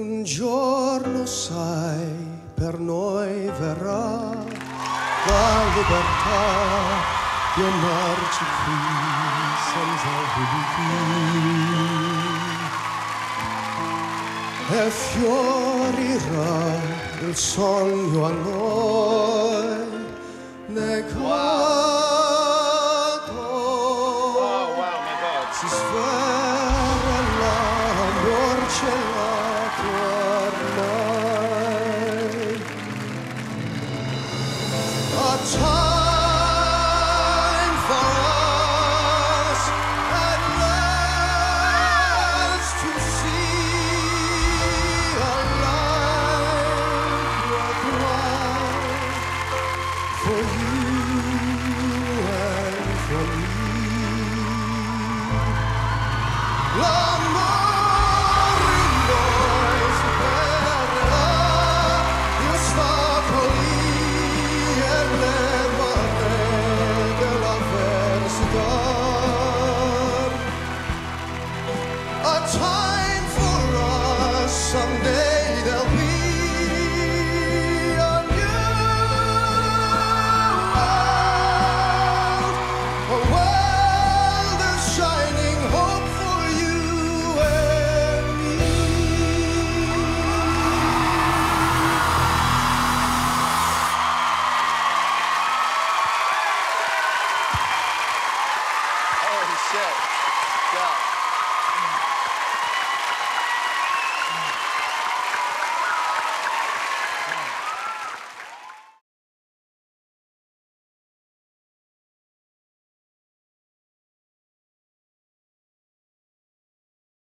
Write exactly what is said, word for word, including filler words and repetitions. Un giorno, sai, per noi verrà la libertà di amarci qui senza dubbi. E fiorirà il sogno a noi nei quattro. Wow, wow, my God. Si sferra la morcella. Shit. Yeah.